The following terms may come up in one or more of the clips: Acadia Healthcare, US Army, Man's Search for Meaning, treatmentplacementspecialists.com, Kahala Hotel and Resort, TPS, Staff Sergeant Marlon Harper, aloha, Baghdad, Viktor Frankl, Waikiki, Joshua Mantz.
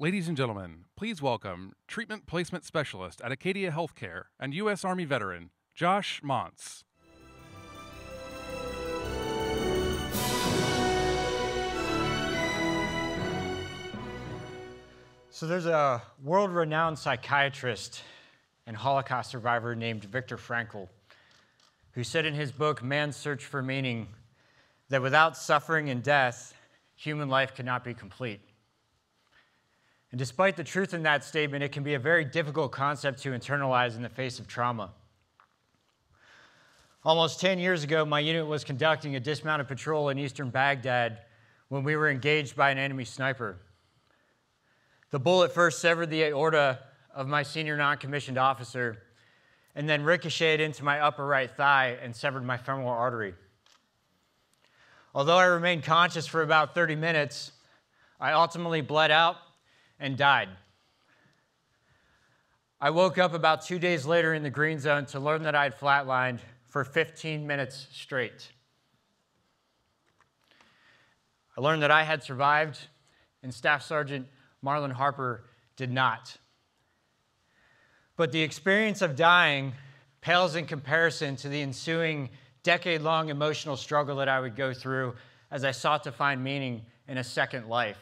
Ladies and gentlemen, please welcome treatment placement specialist at Acadia Healthcare and U.S. Army veteran, Josh Mantz. So there's a world-renowned psychiatrist and Holocaust survivor named Viktor Frankl, who said in his book, Man's Search for Meaning, that without suffering and death, human life cannot be complete. And despite the truth in that statement, it can be a very difficult concept to internalize in the face of trauma. Almost 10 years ago, my unit was conducting a dismounted patrol in eastern Baghdad when we were engaged by an enemy sniper. The bullet first severed the aorta of my senior non-commissioned officer and then ricocheted into my upper right thigh and severed my femoral artery. Although I remained conscious for about 30 minutes, I ultimately bled out and died. I woke up about 2 days later in the green zone to learn that I had flatlined for 15 minutes straight. I learned that I had survived, and Staff Sergeant Marlon Harper did not. But the experience of dying pales in comparison to the ensuing decade-long emotional struggle that I would go through as I sought to find meaning in a second life.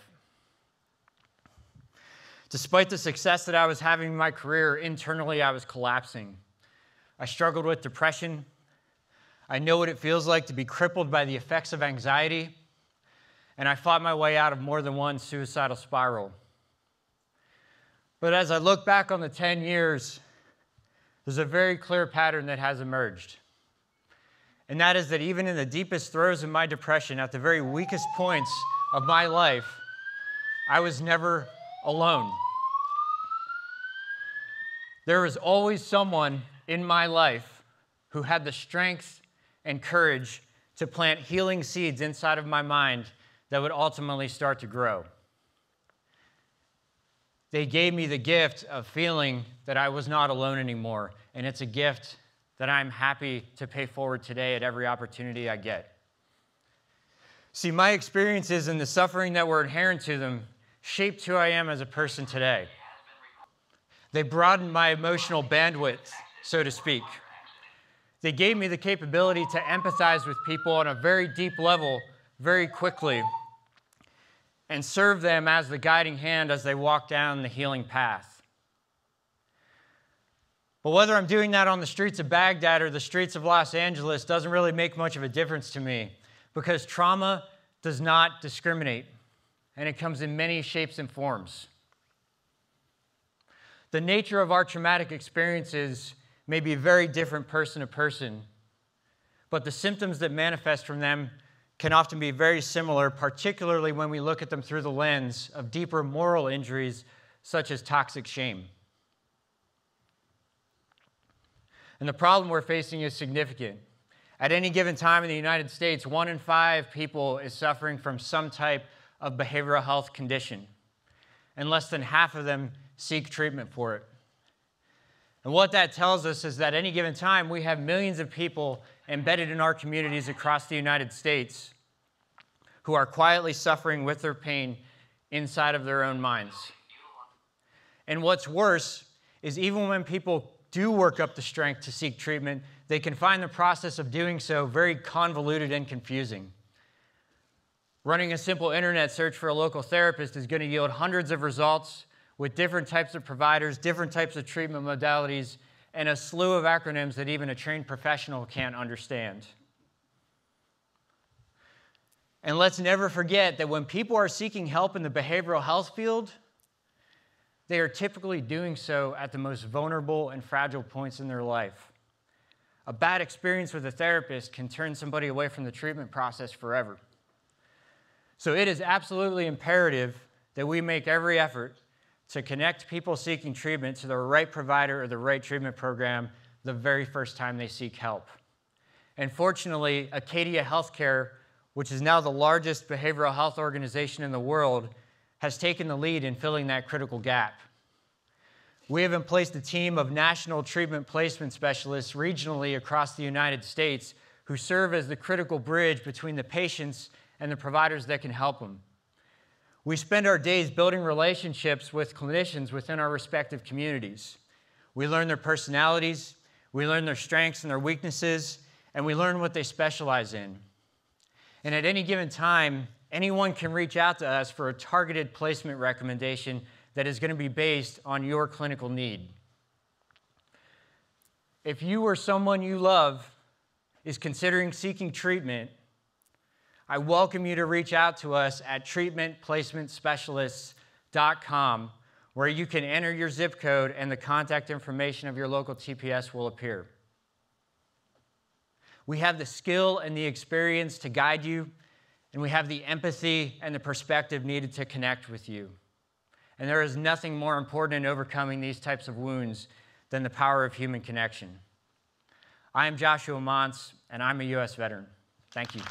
Despite the success that I was having in my career, internally I was collapsing. I struggled with depression. I know what it feels like to be crippled by the effects of anxiety, and I fought my way out of more than one suicidal spiral. But as I look back on the 10 years, there's a very clear pattern that has emerged. And that is that even in the deepest throes of my depression, at the very weakest points of my life, I was never alone. There was always someone in my life who had the strength and courage to plant healing seeds inside of my mind that would ultimately start to grow. They gave me the gift of feeling that I was not alone anymore, and it's a gift that I'm happy to pay forward today at every opportunity I get. See, my experiences and the suffering that were inherent to them shaped who I am as a person today. They broadened my emotional bandwidth, so to speak. They gave me the capability to empathize with people on a very deep level very quickly and serve them as the guiding hand as they walk down the healing path. But whether I'm doing that on the streets of Baghdad or the streets of Los Angeles doesn't really make much of a difference to me, because trauma does not discriminate, and it comes in many shapes and forms. The nature of our traumatic experiences may be very different person to person, but the symptoms that manifest from them can often be very similar, particularly when we look at them through the lens of deeper moral injuries such as toxic shame. And the problem we're facing is significant. At any given time in the United States, 1 in 5 people is suffering from some type of behavioral health condition, and less than half of them seek treatment for it. And what that tells us is that at any given time, we have millions of people embedded in our communities across the United States who are quietly suffering with their pain inside of their own minds. And what's worse is even when people do work up the strength to seek treatment, they can find the process of doing so very convoluted and confusing. Running a simple internet search for a local therapist is going to yield hundreds of results with different types of providers, different types of treatment modalities, and a slew of acronyms that even a trained professional can't understand. And let's never forget that when people are seeking help in the behavioral health field, they are typically doing so at the most vulnerable and fragile points in their life. A bad experience with a therapist can turn somebody away from the treatment process forever. So it is absolutely imperative that we make every effort to connect people seeking treatment to the right provider or the right treatment program the very first time they seek help. And fortunately, Acadia Healthcare, which is now the largest behavioral health organization in the world, has taken the lead in filling that critical gap. We have in place a team of national treatment placement specialists regionally across the United States who serve as the critical bridge between the patients and the providers that can help them. We spend our days building relationships with clinicians within our respective communities. We learn their personalities, we learn their strengths and their weaknesses, and we learn what they specialize in. And at any given time, anyone can reach out to us for a targeted placement recommendation that is going to be based on your clinical need. If you or someone you love is considering seeking treatment, I welcome you to reach out to us at treatmentplacementspecialists.com, where you can enter your zip code and the contact information of your local TPS will appear. We have the skill and the experience to guide you, and we have the empathy and the perspective needed to connect with you. And there is nothing more important in overcoming these types of wounds than the power of human connection. I am Joshua Mantz, and I'm a U.S. veteran. Thank you.